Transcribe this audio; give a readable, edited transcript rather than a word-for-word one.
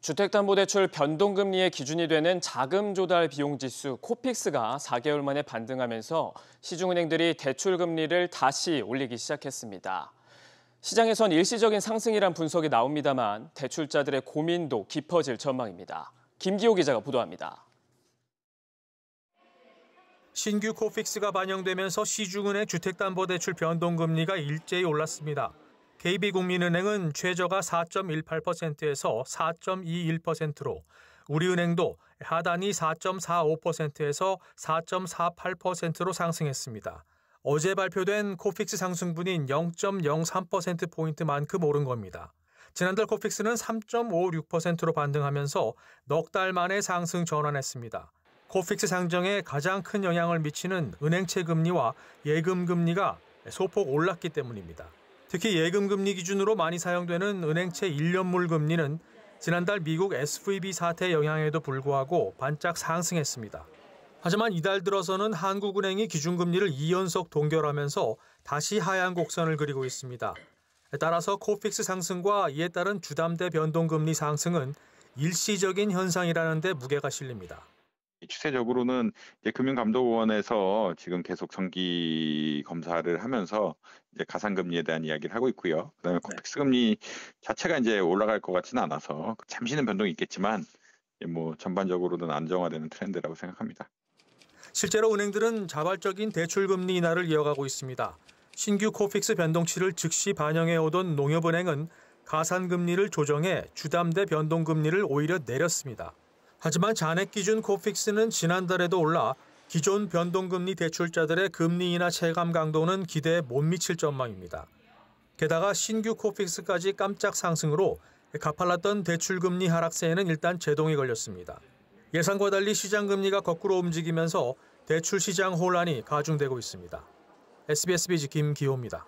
주택담보대출 변동금리의 기준이 되는 자금조달비용지수 코픽스가 4개월 만에 반등하면서 시중은행들이 대출금리를 다시 올리기 시작했습니다. 시장에선 일시적인 상승이란 분석이 나옵니다만 대출자들의 고민도 깊어질 전망입니다. 김기호 기자가 보도합니다. 신규 코픽스가 반영되면서 시중은행 주택담보대출 변동금리가 일제히 올랐습니다. KB국민은행은 최저가 4.18%에서 4.21%로, 우리은행도 하단이 4.45%에서 4.48%로 상승했습니다. 어제 발표된 코픽스 상승분인 0.03%포인트만큼 오른 겁니다. 지난달 코픽스는 3.56%로 반등하면서 넉 달 만에 상승 전환했습니다. 코픽스 상정에 가장 큰 영향을 미치는 은행채 금리와 예금 금리가 소폭 올랐기 때문입니다. 특히 예금 금리 기준으로 많이 사용되는 은행채 1년물 금리는 지난달 미국 SVB 사태 영향에도 불구하고 반짝 상승했습니다. 하지만 이달 들어서는 한국은행이 기준금리를 2연속 동결하면서 다시 하향 곡선을 그리고 있습니다. 따라서 코픽스 상승과 이에 따른 주담대 변동금리 상승은 일시적인 현상이라는 데 무게가 실립니다. 추세적으로는 이제 금융감독원에서 지금 계속 정기 검사를 하면서 이제 가산금리에 대한 이야기를 하고 있고요. 그다음에 코픽스 금리 자체가 이제 올라갈 것 같지는 않아서 잠시는 변동이 있겠지만 뭐 전반적으로는 안정화되는 트렌드라고 생각합니다. 실제로 은행들은 자발적인 대출금리 인하를 이어가고 있습니다. 신규 코픽스 변동치를 즉시 반영해오던 농협은행은 가산금리를 조정해 주담대 변동금리를 오히려 내렸습니다. 하지만 잔액 기준 코픽스는 지난달에도 올라 기존 변동금리 대출자들의 금리 인하 체감 강도는 기대에 못 미칠 전망입니다. 게다가 신규 코픽스까지 깜짝 상승으로 가팔랐던 대출금리 하락세에는 일단 제동이 걸렸습니다. 예상과 달리 시장금리가 거꾸로 움직이면서 대출시장 혼란이 가중되고 있습니다. SBS Biz 김기호입니다.